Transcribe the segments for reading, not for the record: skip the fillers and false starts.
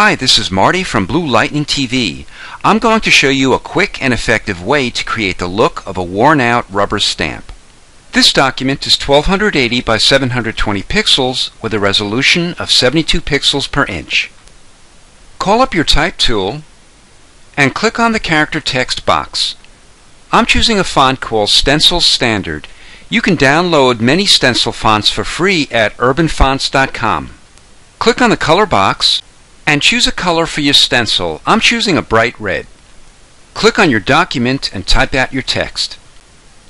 Hi, this is Marty from Blue Lightning TV. I'm going to show you a quick and effective way to create the look of a worn-out rubber stamp. This document is 1280 by 720 pixels with a resolution of 72 pixels per inch. Call up your Type tool and click on the Character Text box. I'm choosing a font called Stencil Standard. You can download many stencil fonts for free at urbanfonts.com. Click on the color box and choose a color for your stencil. I'm choosing a bright red. Click on your document and type out your text.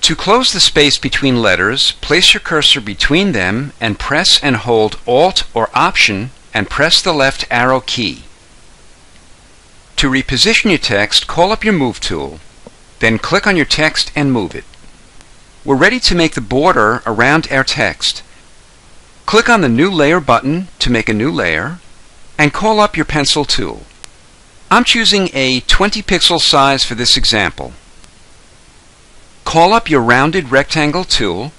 To close the space between letters, place your cursor between them and press and hold Alt or Option and press the left arrow key. To reposition your text, call up your Move tool. Then click on your text and move it. We're ready to make the border around our text. Click on the New Layer button to make a new layer and call up your Pencil tool. I'm choosing a 20 pixel size for this example. Call up your Rounded Rectangle tool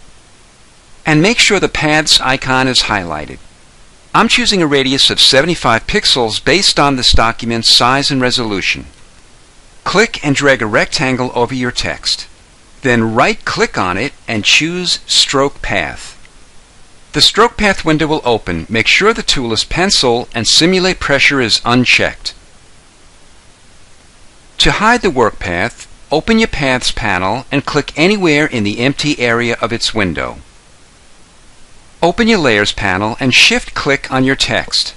and make sure the Paths icon is highlighted. I'm choosing a radius of 75 pixels based on this document's size and resolution. Click and drag a rectangle over your text. Then right-click on it and choose Stroke Path. The Stroke Path window will open. Make sure the tool is Pencil and Simulate Pressure is unchecked. To hide the work path, open your Paths panel and click anywhere in the empty area of its window. Open your Layers panel and Shift-click on your text.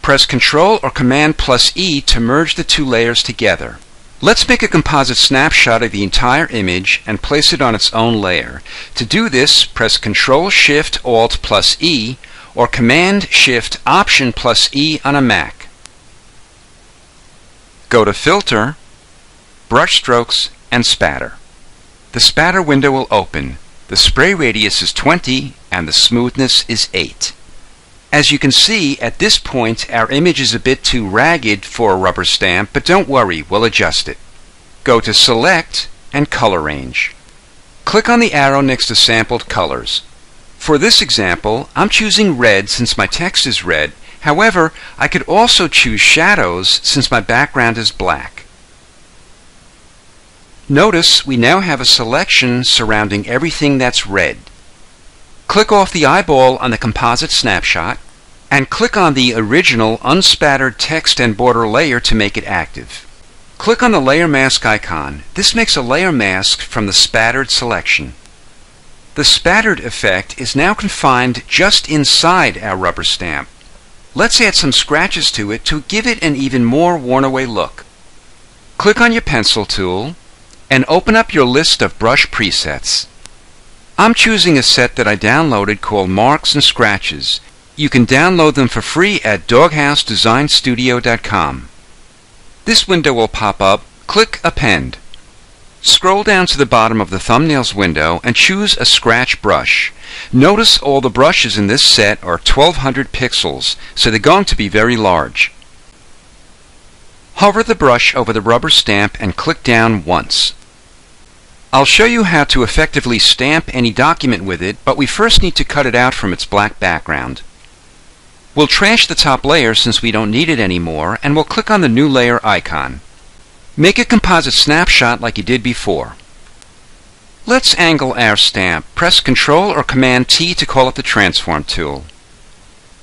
Press Ctrl or Command plus E to merge the two layers together. Let's make a composite snapshot of the entire image and place it on its own layer. To do this, press Ctrl-Shift-Alt plus E or Command-Shift-Option plus E on a Mac. Go to Filter, Brush Strokes, and Spatter. The Spatter window will open. The spray radius is 20 and the smoothness is 8. As you can see, at this point, our image is a bit too ragged for a rubber stamp, but don't worry, we'll adjust it. Go to Select and Color Range. Click on the arrow next to Sampled Colors. For this example, I'm choosing red since my text is red. However, I could also choose shadows since my background is black. Notice we now have a selection surrounding everything that's red. Click off the eyeball on the composite snapshot and click on the original unspattered text and border layer to make it active. Click on the layer mask icon. This makes a layer mask from the spattered selection. The spattered effect is now confined just inside our rubber stamp. Let's add some scratches to it to give it an even more worn-away look. Click on your Pencil tool and open up your list of brush presets. I'm choosing a set that I downloaded called Marks and Scratches. You can download them for free at DoghouseDesignStudio.com. This window will pop up. Click Append. Scroll down to the bottom of the Thumbnails window and choose a scratch brush. Notice all the brushes in this set are 1200 pixels, so they're going to be very large. Hover the brush over the rubber stamp and click down once. I'll show you how to effectively stamp any document with it, but we first need to cut it out from its black background. We'll trash the top layer since we don't need it anymore, and we'll click on the New Layer icon. Make a composite snapshot like you did before. Let's angle our stamp. Press Ctrl or Command T to call up the Transform tool.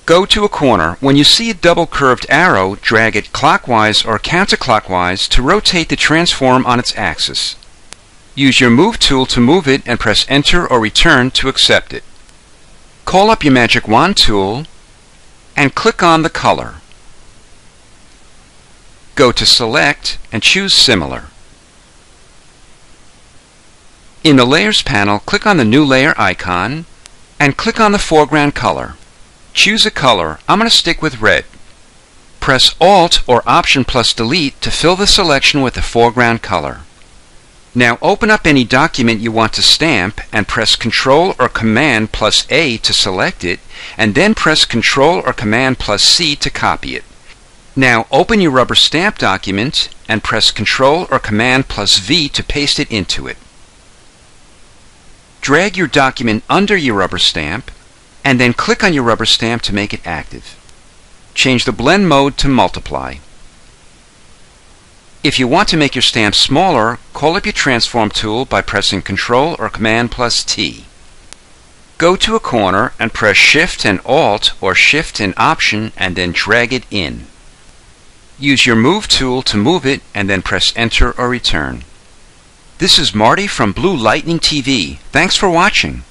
Go to a corner. When you see a double curved arrow, drag it clockwise or counterclockwise to rotate the transform on its axis. Use your Move tool to move it and press Enter or Return to accept it. Call up your Magic Wand tool and click on the color. Go to Select and choose Similar. In the Layers panel, click on the New Layer icon and click on the foreground color. Choose a color. I'm going to stick with red. Press Alt or Option plus Delete to fill the selection with the foreground color. Now open up any document you want to stamp and press Ctrl or Command plus A to select it, and then press Ctrl or Command plus C to copy it. Now open your rubber stamp document and press Ctrl or Command plus V to paste it into it. Drag your document under your rubber stamp and then click on your rubber stamp to make it active. Change the blend mode to multiply. If you want to make your stamp smaller, call up your transform tool by pressing Ctrl or Command plus T. Go to a corner and press Shift and Alt or Shift and Option and then drag it in. Use your Move tool to move it and then press Enter or Return. This is Marty from Blue Lightning TV. Thanks for watching.